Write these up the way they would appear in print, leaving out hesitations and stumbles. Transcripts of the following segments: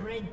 Red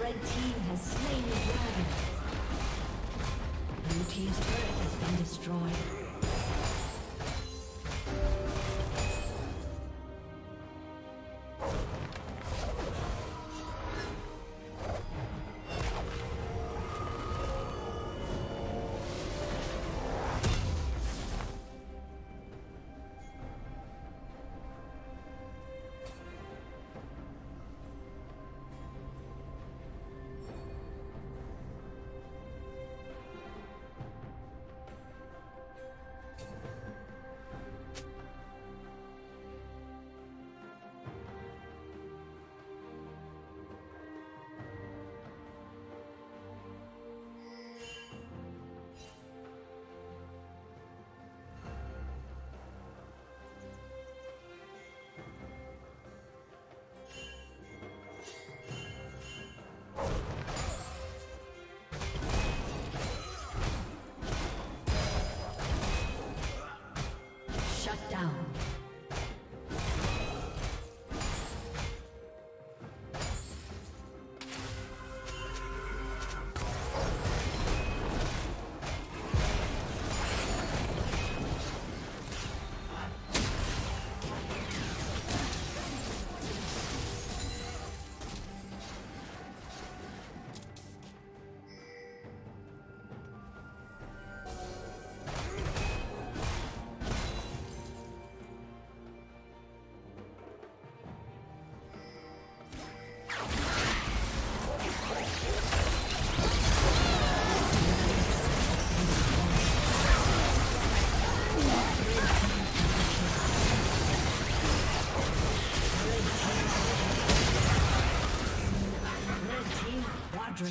Red team has slain the dragon. Blue team's turret has been destroyed. Down.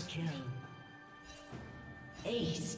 Kill. Ace.